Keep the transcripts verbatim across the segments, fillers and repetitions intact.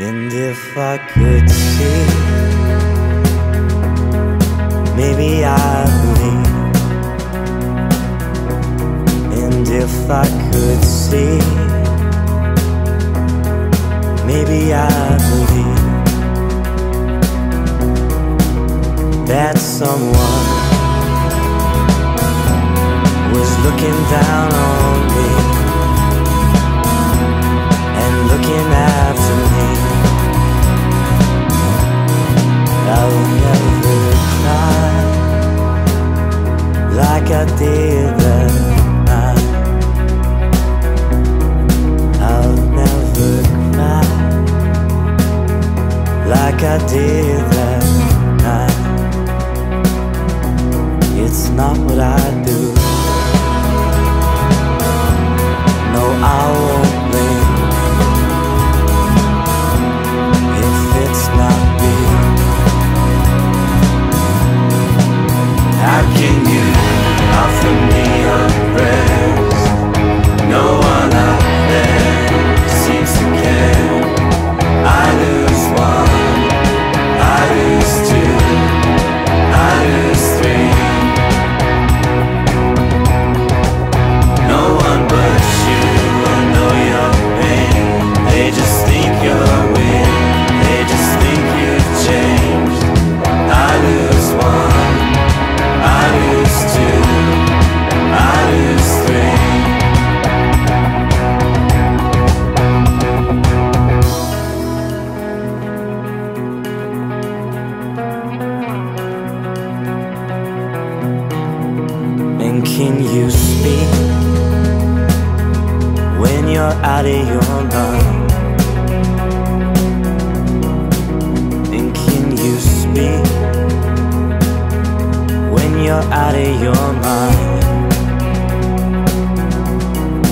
And if I could see, maybe I'd leave. And if I could see, maybe I'd believe that someone was looking down on me and looking after me. I would never cry like I did that night. I would never cry like I did that night. It's not what I do. No, I won't blame if it's not me. How can you offer me unrest? No one out there seems to care. I lose one, I lose two, I lose three. No one but you will know your pain. They just think you're weird, they just think you've changed. I lose one, I lose two, I lose three. And can you speak when you're out of your mind? And can you speak when you're out of your mind?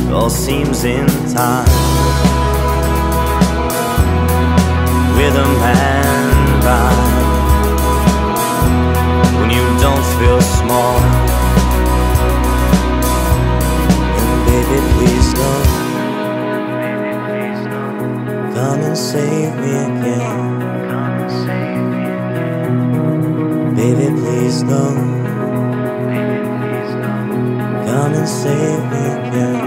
It all seems in time, rhythm and rhyme. When you don't feel small, baby, please don't come and save me again. Baby, please don't come and save me again.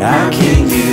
I can't.